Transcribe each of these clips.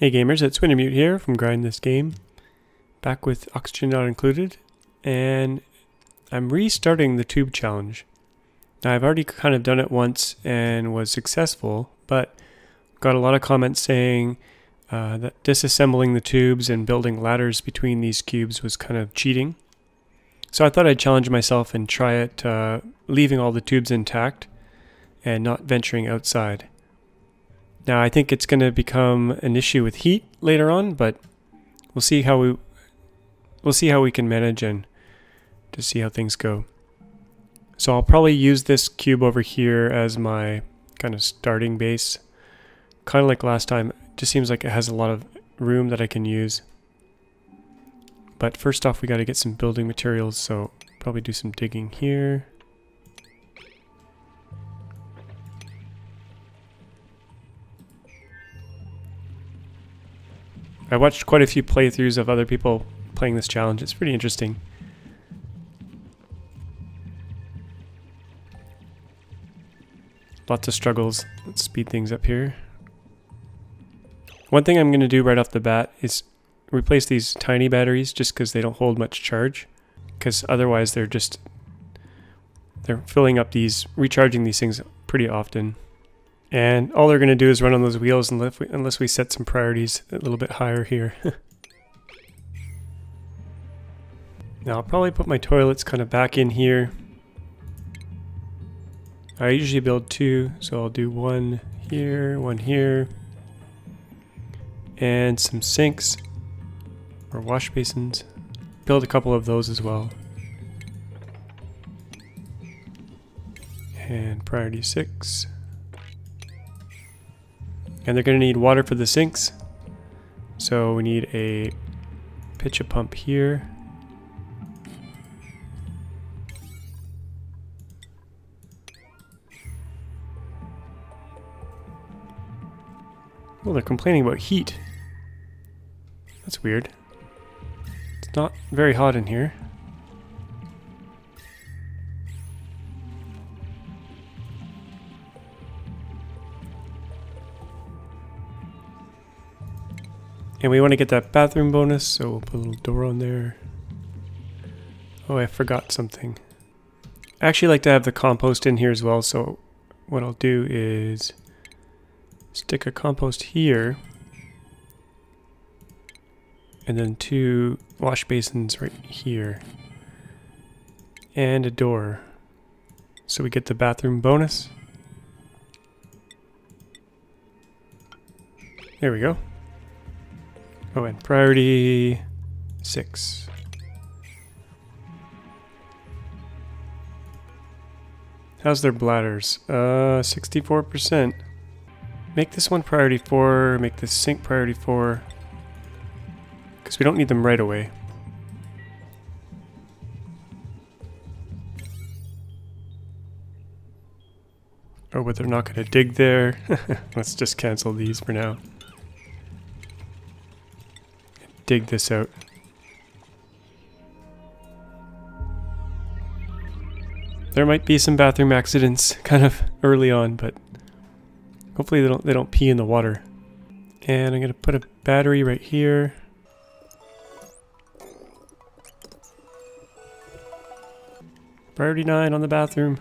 Hey gamers, it's Wintermute here from Grind This Game, back with Oxygen Not Included, and I'm restarting the tube challenge. Now, I've already kind of done it once and was successful, but got a lot of comments saying that disassembling the tubes and building ladders between these cubes was kind of cheating. So I thought I'd challenge myself and try it, leaving all the tubes intact and not venturing outside. Now, I think it's going to become an issue with heat later on, but we'll see how we can manage and to see how things go. So I'll probably use this cube over here as my kind of starting base. Kind of like last time, it just seems like it has a lot of room that I can use. But first off, we got to get some building materials, so probably do some digging here. I watched quite a few playthroughs of other people playing this challenge. It's pretty interesting. Lots of struggles. Let's speed things up here. One thing I'm going to do right off the bat is replace these tiny batteries just because they don't hold much charge, because otherwise they're filling up these, recharging these things pretty often. And all they're going to do is run on those wheels unless we set some priorities a little bit higher here. Now I'll probably put my toilets kind of back in here. I usually build two, so I'll do one here, and some sinks or wash basins. Build a couple of those as well. And priority 6. And they're going to need water for the sinks, so we need a pitch a pump here. Well, they're complaining about heat. That's weird. It's not very hot in here. And we want to get that bathroom bonus, so we'll put a little door on there. Oh, I forgot something. I actually like to have the compost in here as well, so what I'll do is stick a compost here, and then 2 wash basins right here, and a door. So we get the bathroom bonus. There we go. Oh, and priority 6. How's their bladders? 64%. Make this one priority 4, make this sink priority 4, because we don't need them right away. Oh, but they're not going to dig there. Let's just cancel these for now. Dig this out. There might be some bathroom accidents kind of early on, but hopefully they don't pee in the water. And I'm gonna put a battery right here. Priority 9 on the bathroom.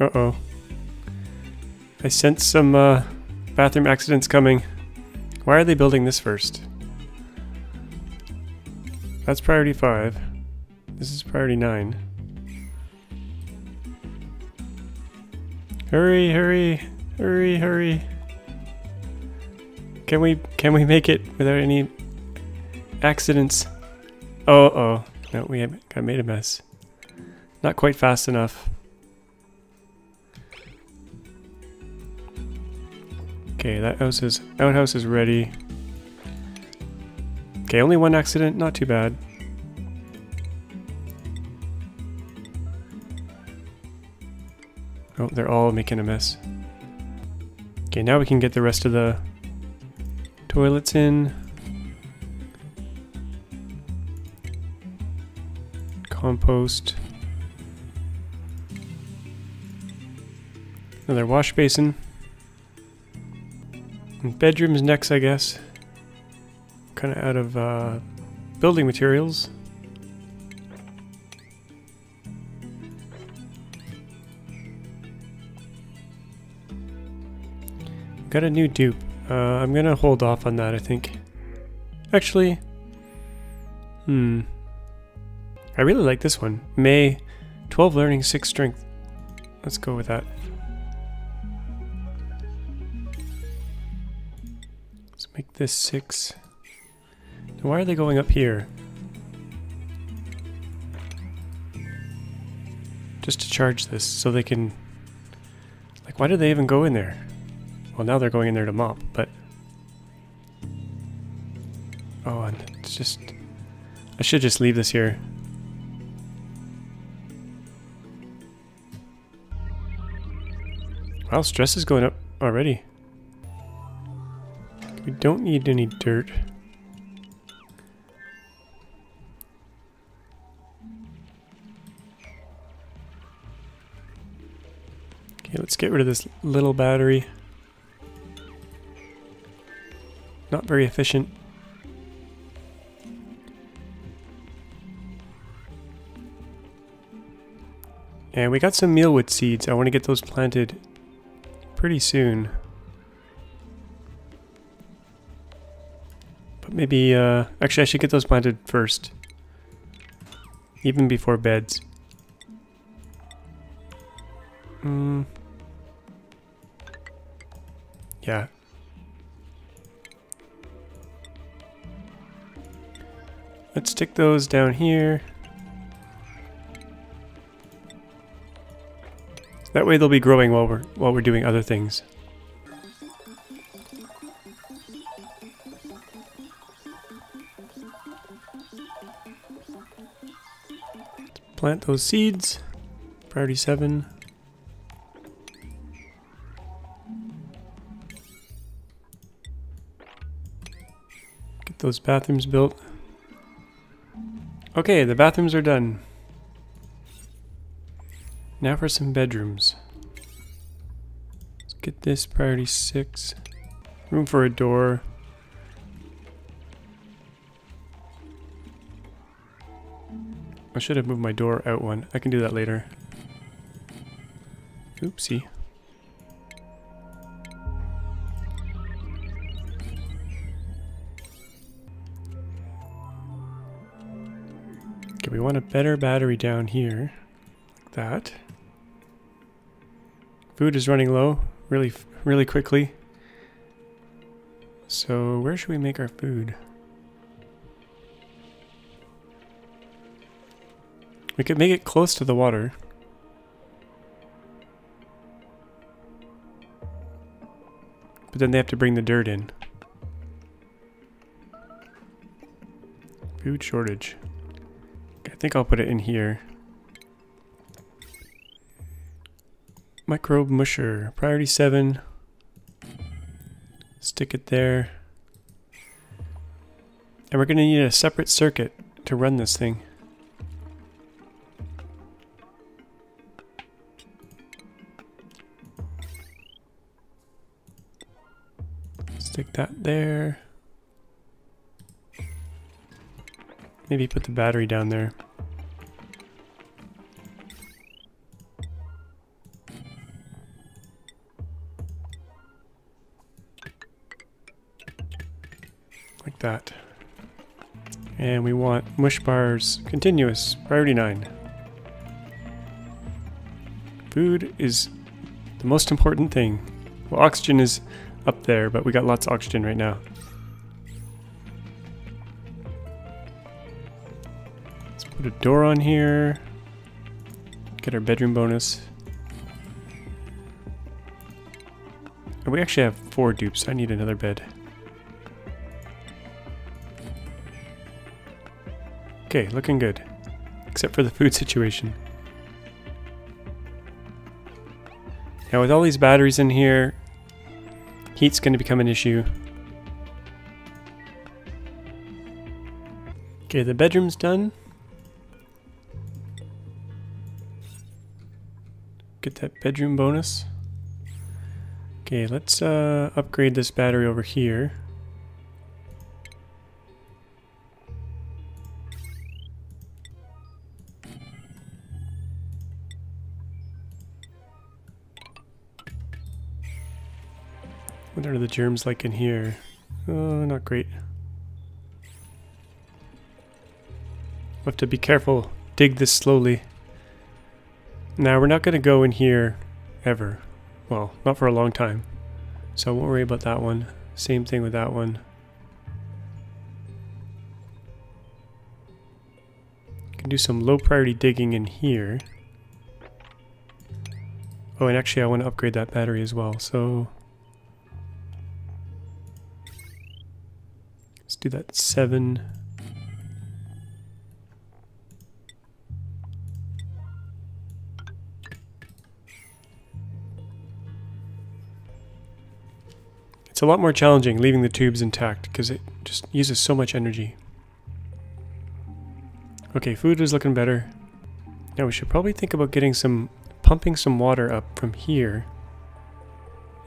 Uh-oh. I sense some bathroom accidents coming. Why are they building this first? That's priority 5. This is priority 9. Hurry, hurry, hurry, hurry. Can we make it without any accidents? Uh-oh. No, we made a mess. Not quite fast enough. Okay, that outhouse is ready. Okay, only one accident, not too bad. Oh, they're all making a mess. Okay, now we can get the rest of the toilets in. compost, another wash basin, and bedrooms next, I guess. Kind of out of building materials. Got a new dupe. I'm gonna hold off on that, I think. Actually, I really like this one. May 12 learning 6 strength. Let's go with that. Let's make this 6. Now, why are they going up here? Just to charge this so they can, like, why did they even go in there? Well, now they're going in there to mop, but... oh, and it's just... I should just leave this here. Wow, stress is going up already. We don't need any dirt. Okay, let's get rid of this little battery. Not very efficient. And we got some mealwood seeds. I want to get those planted pretty soon. But maybe, actually I should get those planted first. Even before beds. Yeah. Let's stick those down here. That way they'll be growing while we're doing other things. Let's plant those seeds. Priority 7. Get those bathrooms built. Okay, the bathrooms are done. Now for some bedrooms. Let's get this priority 6. Room for a door. I should have moved my door out one. I can do that later. Oopsie. We want a better battery down here, like that. Food is running low really quickly. So where should we make our food? We could make it close to the water. But then they have to bring the dirt in. Food shortage. I think I'll put it in here. Microbe musher, priority 7. Stick it there. And we're gonna need a separate circuit to run this thing. Stick that there. Maybe put the battery down there. Like that. And we want mush bars continuous, priority 9. Food is the most important thing. Well, oxygen is up there, but we got lots of oxygen right now. A door on here, get our bedroom bonus. And we actually have 4 dupes. I need another bed. Okay, looking good, except for the food situation. Now with all these batteries in here, heat's going to become an issue. Okay, the bedroom's done. get that bedroom bonus. Okay, let's upgrade this battery over here. What are the germs like in here? Oh, not great. We'll have to be careful. Dig this slowly. Now, we're not going to go in here ever. Well, not for a long time. So I won't worry about that one. Same thing with that one. We can do some low priority digging in here. Oh, and actually I want to upgrade that battery as well, so... let's do that 7. It's a lot more challenging leaving the tubes intact because it just uses so much energy. Okay, food is looking better. Now we should probably think about getting some, pumping some water up from here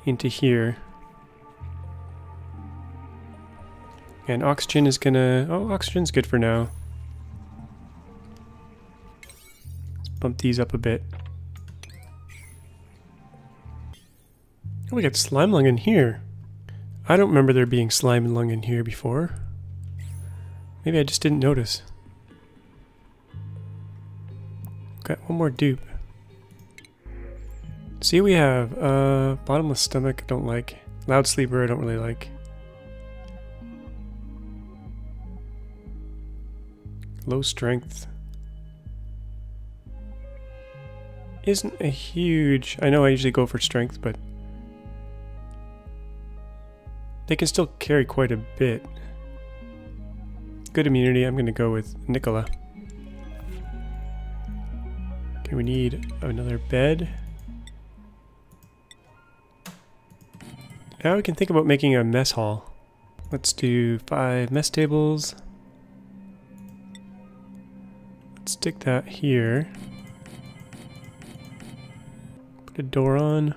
into here. And oxygen is gonna, oh, oxygen's good for now. Let's bump these up a bit. Oh, we got slime lung in here. I don't remember there being slime and lung in here before. Maybe I just didn't notice. Got one more dupe. See, we have bottomless stomach, I don't like. Loud sleeper, I don't really like. Low strength. Isn't a huge... I know I usually go for strength, but... they can still carry quite a bit. Good immunity, I'm gonna go with Nicola. Okay, we need another bed. Now we can think about making a mess hall. Let's do 5 mess tables. Let's stick that here. Put a door on.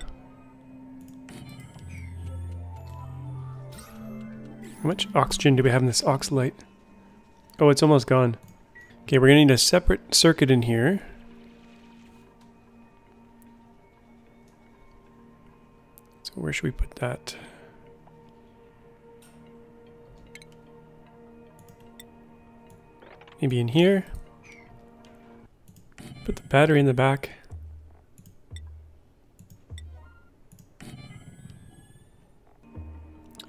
How much oxygen do we have in this oxalate? Oh, it's almost gone. Okay, we're gonna need a separate circuit in here. So where should we put that? Maybe in here. Put the battery in the back.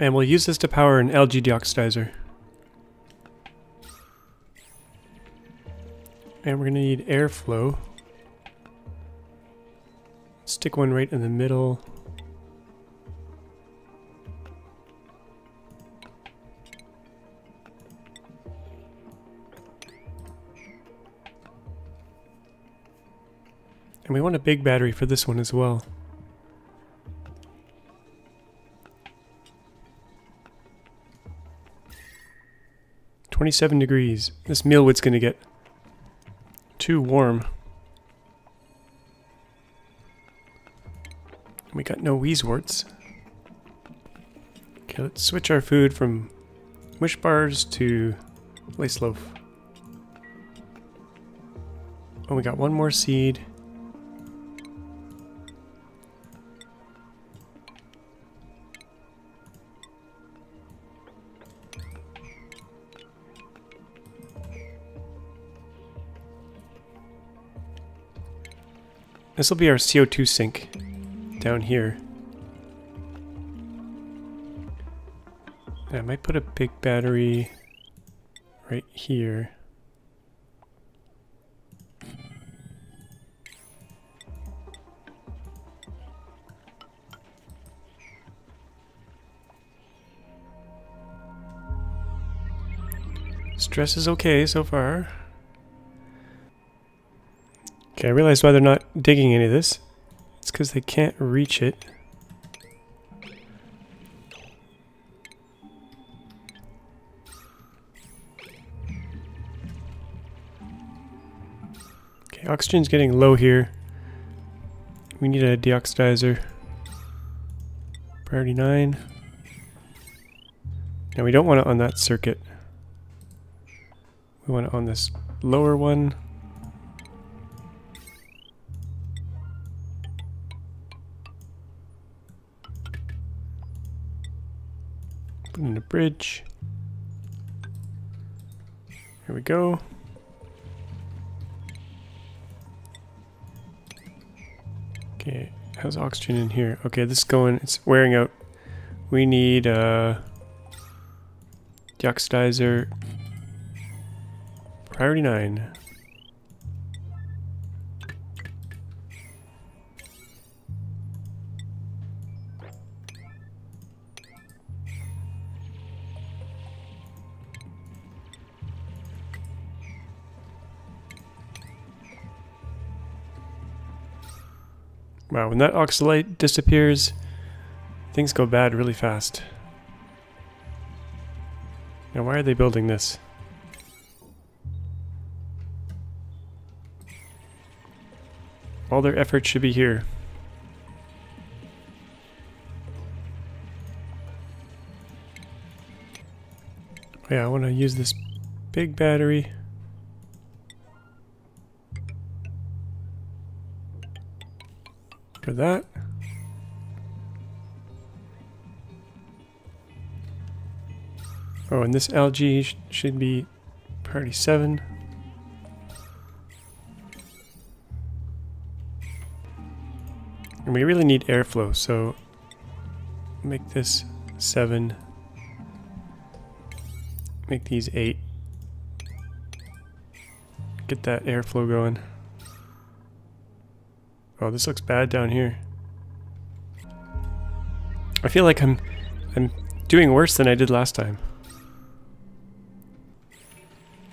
And we'll use this to power an algae deoxidizer. And we're gonna need airflow. Stick one right in the middle. And we want a big battery for this one as well. Twenty 7 degrees. This mealwood's gonna get too warm. We got no weaseworts. Okay, let's switch our food from wish bars to lace loaf. Oh, we got one more seed. This will be our CO2 sink down here. And I might put a big battery right here. Stress is okay so far. Okay, I realize why they're not digging any of this. It's because they can't reach it. Okay, oxygen's getting low here. We need a deoxidizer. Priority 9. Now we don't want it on that circuit. We want it on this lower one. Put in a bridge. Here we go. Okay, how's oxygen in here? Okay, this is going, it's wearing out. We need a deoxidizer. Priority 9. Wow, when that oxalate disappears, things go bad really fast. Now why are they building this? All their effort should be here. Yeah, I want to use this big battery. For that. Oh, and this algae should be priority 7. And we really need airflow, so make this 7. Make these 8. Get that airflow going. Oh, this looks bad down here. I feel like I'm doing worse than I did last time.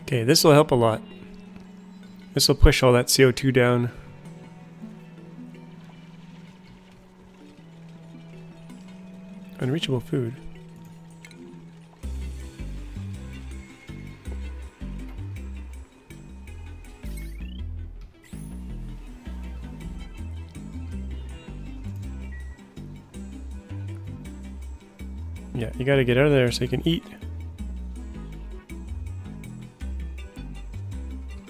Okay, this will help a lot. This will push all that CO2 down. Unreachable food. Yeah, you gotta get out of there so you can eat.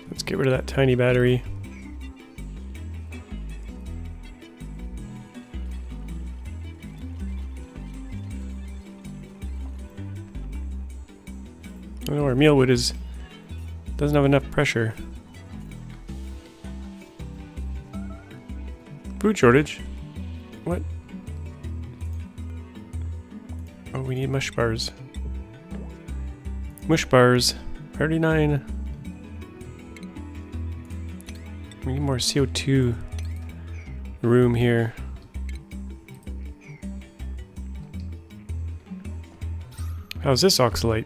Let's get rid of that tiny battery. I know our mealwood doesn't have enough pressure. Food shortage? What? Oh, we need mush bars. Mush bars. Priority 9. We need more CO2 room here. How's this oxalate?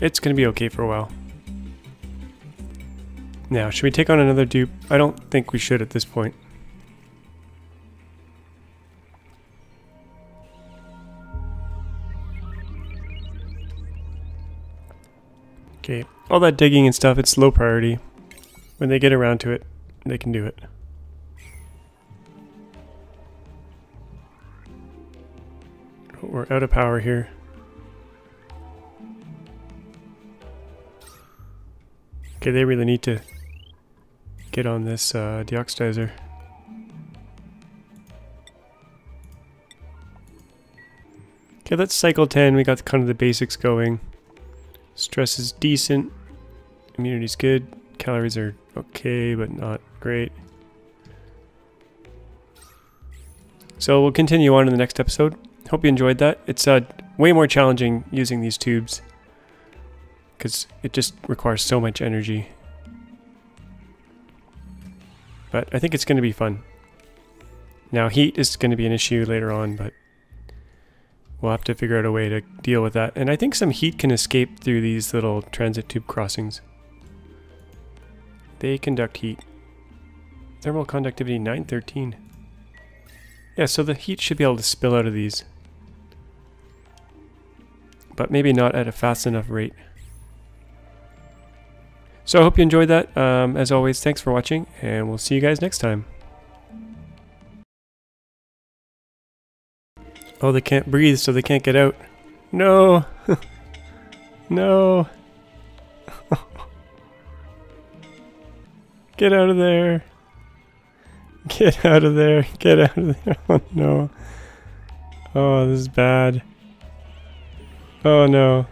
It's gonna be okay for a while. Now, should we take on another dupe? I don't think we should at this point. Okay, all that digging and stuff, it's low priority. When they get around to it, they can do it. Oh, we're out of power here. Okay, they really need to get on this deoxidizer. Okay, that's cycle 10. We got kind of the basics going. Stress is decent, immunity is good, calories are okay, but not great. So we'll continue on in the next episode. Hope you enjoyed that. It's way more challenging using these tubes because it just requires so much energy. But I think it's going to be fun. Now heat is going to be an issue later on, but we'll have to figure out a way to deal with that. And I think some heat can escape through these little transit tube crossings. They conduct heat. Thermal conductivity 913. Yeah, so the heat should be able to spill out of these. But maybe not at a fast enough rate. So I hope you enjoyed that. As always, thanks for watching, and we'll see you guys next time. Oh, they can't breathe, so they can't get out. No! No! Get out of there! Get out of there! Get out of there! Oh no! Oh, this is bad. Oh no.